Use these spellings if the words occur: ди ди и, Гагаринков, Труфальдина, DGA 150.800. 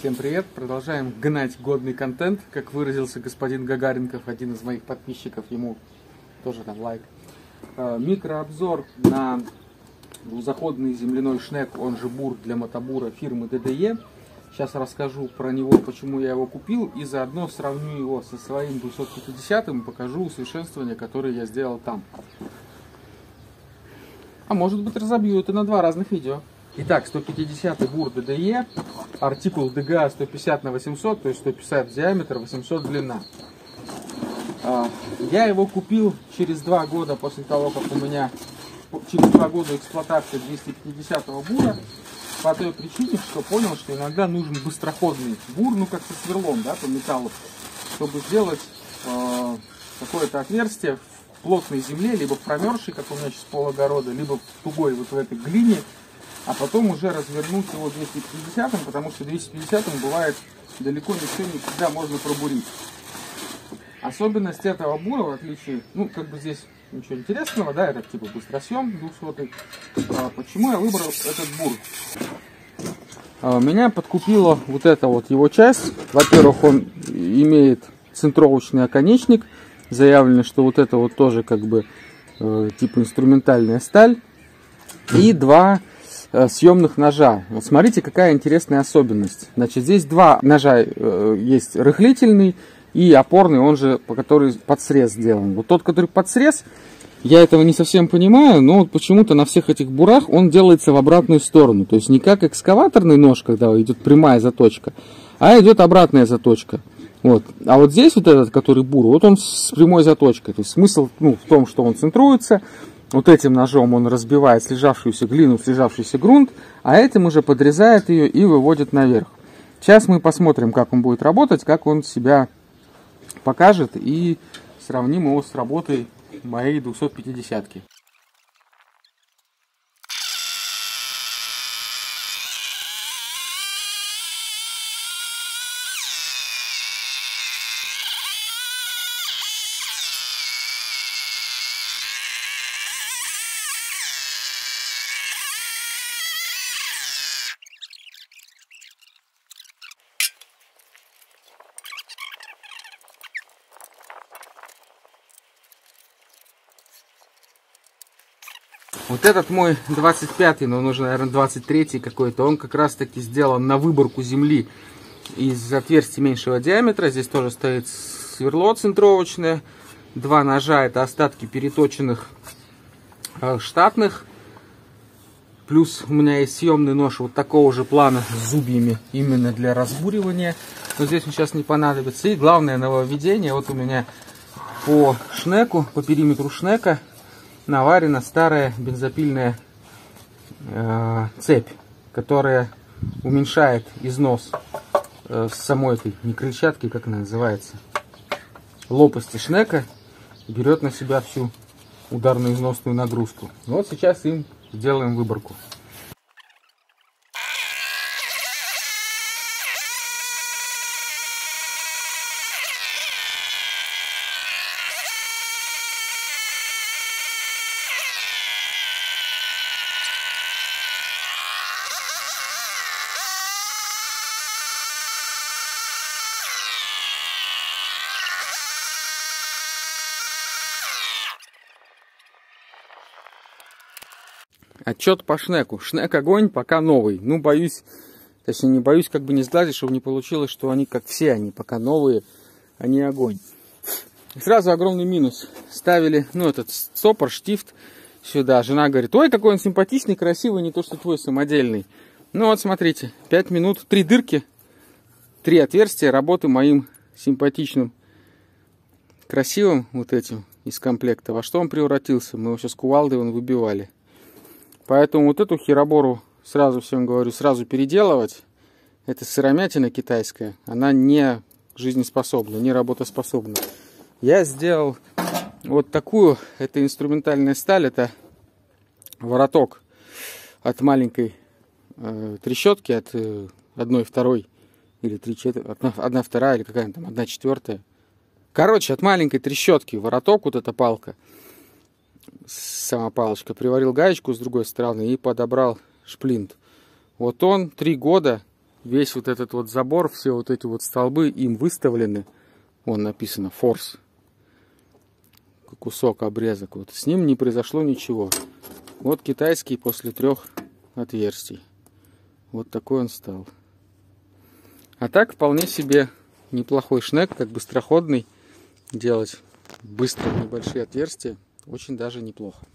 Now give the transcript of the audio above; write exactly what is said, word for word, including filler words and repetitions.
Всем привет! Продолжаем гнать годный контент, как выразился господин Гагаринков, один из моих подписчиков, ему тоже там лайк. Микрообзор на заходный земляной шнек, он же бур для мотобура фирмы ди ди и. Сейчас расскажу про него, почему я его купил, и заодно сравню его со своим двести пятидесятым и покажу усовершенствования, которые я сделал там. А может быть, разобью это на два разных видео. Итак, сто пятидесятый бур ди ди и, артикул ди джи эй сто пятьдесят на восемьсот, то есть сто пятьдесят диаметр, восемьсот длина. Я его купил через два года после того, как у меня, через два года эксплуатации двести пятидесятого бура, по той причине, что понял, что иногда нужен быстроходный бур, ну как со сверлом, да, по металлу, чтобы сделать э, какое-то отверстие в плотной земле, либо в промерзшей, как у меня сейчас пол огорода, либо в тугой вот в этой глине, а потом уже развернуть его двести пятидесятым, потому что двести пятидесятым бывает далеко не все, не всегда можно пробурить. Особенность этого бура, в отличие, ну как бы здесь ничего интересного, да, это типа быстросъем двухсотый. А почему я выбрал этот бур? Меня подкупила вот эта вот его часть. Во-первых, он имеет центровочный оконечник. Заявлено, что вот это вот тоже как бы типа инструментальная сталь. И два съемных ножа. Вот смотрите, какая интересная особенность. Значит, здесь два ножа есть, рыхлительный и опорный, он же, по который под срез сделан. Вот тот, который под срез, я этого не совсем понимаю, но вот почему-то на всех этих бурах он делается в обратную сторону. То есть не как экскаваторный нож, когда идет прямая заточка, а идет обратная заточка. Вот. А вот здесь вот этот, который бур, вот он с прямой заточкой. То есть смысл, ну, в том, что он центруется. Вот этим ножом он разбивает слежавшуюся глину, слежавшийся грунт, а этим уже подрезает ее и выводит наверх. Сейчас мы посмотрим, как он будет работать, как он себя покажет, и сравним его с работой моей двести пятидесятки. Вот этот мой двадцать пятый, но он уже, наверное, двадцать третий какой-то, он как раз-таки сделан на выборку земли из отверстий меньшего диаметра. Здесь тоже стоит сверло центровочное, два ножа, это остатки переточенных штатных, плюс у меня есть съемный нож вот такого же плана с зубьями именно для разбуривания, но здесь он сейчас не понадобится. И главное нововведение, вот у меня по шнеку, по периметру шнека, наварена старая бензопильная э, цепь, которая уменьшает износ э, самой этой, не крыльчатки, как она называется, лопасти шнека, берет на себя всю ударную износную нагрузку. Вот сейчас им сделаем выборку. Отчет по шнеку. Шнек огонь, пока новый. Ну, боюсь, точнее, не боюсь, как бы не сглазить, чтобы не получилось, что они, как все они, пока новые, они огонь. И сразу огромный минус. Ставили, ну, этот стопор, штифт сюда. Жена говорит, ой, какой он симпатичный, красивый, не то, что твой самодельный. Ну, вот, смотрите, пять минут, три дырки, три отверстия работы моим симпатичным, красивым вот этим из комплекта. Во что он превратился? Мы его сейчас кувалдой вон выбивали. Поэтому вот эту херобору, сразу всем говорю, сразу переделывать. Это сыромятина китайская. Она не жизнеспособна, не работоспособна. Я сделал вот такую. Это инструментальная сталь. Это вороток от маленькой э, трещотки, от э, одной второй или одна вторая, или какая-то там одна четвертая. Короче, от маленькой трещотки вороток, вот эта палка. Сама палочка, приварил гаечку с другой стороны и подобрал шплинт. Вот он три года весь вот этот вот забор, все вот эти вот столбы им выставлены. Вон написано форс. Кусок, обрезок. Вот с ним не произошло ничего. Вот китайский после трех отверстий. Вот такой он стал. А так вполне себе неплохой шнек, как быстроходный. Делать быстро небольшие отверстия очень даже неплохо.